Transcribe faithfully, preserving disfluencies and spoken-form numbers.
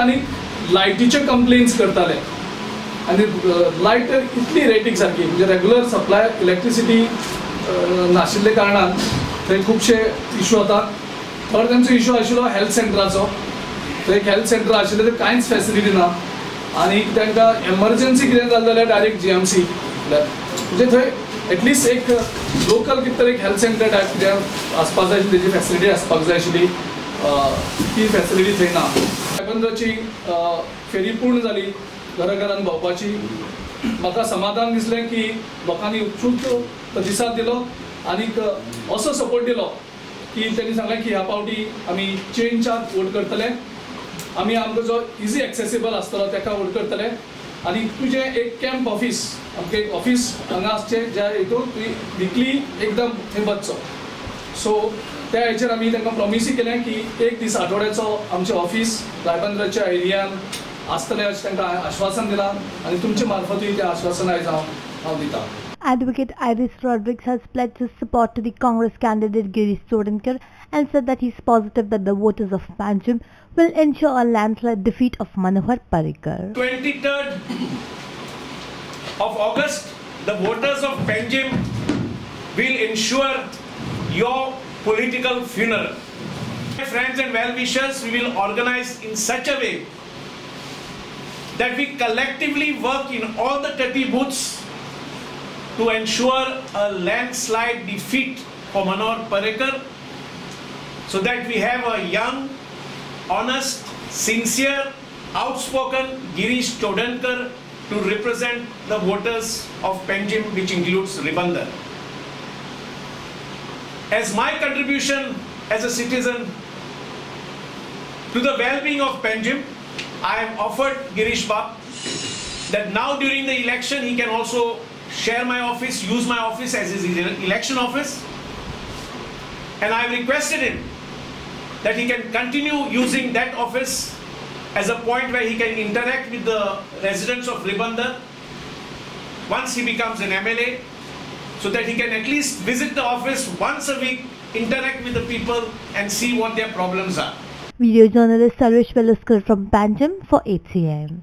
आणि लायटीचे कंप्लेन्स करताले आणि लायट इतली रेटिंग सारखी म्हणजे रेगुलर सप्लाय इलेक्ट्रिसिटी नाशिल्ले कारणान थंय खूबशे इश्यू आता थर्ड तेंचो इश्यू आशिल्लो हेल्थ सेंटराचो थंय एक हेल्थ सेंटर आशिल्लें तें कांयच फॅसिलिटी ना आनी तांकां एमरजंसी कितें जालें जाल्यार डायरेक्ट जी एम सी म्हणजे थंय एटलीस्ट एक लोकल कितें तरी एक हेल्थ सेंटर टायप कितें आसपाक जाय आशिल्ली तेजी फॅसिलिटी आसपाक जाय आशिल्ली ती फॅसिलिटी थंय ना रायबंदरची फेरी पूर्ण जाली घरा घरान भोंवपाची म्हाका समाधान दिसलें की लोकांनी उत्सूक प्रतिसाद दिलो आनीक असो सपोर्ट दिलो की तांणी सांगलें की ह्या पावटी आमी चेंजाक वोट करतले आमी आमचो जो इजी एक्सेसिबल आसतलो ताका वोट करतले आनी तुजें एक कॅम्प ऑफिस आमचें एक ऑफिस हांगा आसचें ज्या हितून तुवें विकली एकदम थंय बसचो सो त्या हेचेर आमी तांकां प्रॉमिस केलें की एक दीस आठवड्याचो आमचें ऑफिस रायबंदराच्या एरियान आसतलें अशें तांकां आश्वासन दिलां आनी तुमचे मार्फतूय तें आश्वासन आयज हांव हांव दितां. Advocate Iris Rodrigues has pledged his support to the Congress candidate Girish Chodankar and said that he is positive that the voters of Panjim will ensure a landslide defeat of Manohar Parrikar. twenty-third of August, the voters of Panjim will ensure your political funeral. My friends and well-wishers, we will organize in such a way that we collectively work in all the thirty booths to ensure a landslide defeat for Manohar Parrikar, so that we have a young, honest, sincere, outspoken Girish Chodankar to represent the voters of Panjim, which includes Ribandar. As my contribution as a citizen to the well-being of Panjim, I have offered Girish Bab that now during the election he can also share my office, use my office as his election office, and I have requested him that he can continue using that office as a point where he can interact with the residents of Ribandar once he becomes an M L A, so that he can at least visit the office once a week, interact with the people and see what their problems are. Video journalist Sarvesh Veluskar from Panjim for A T N.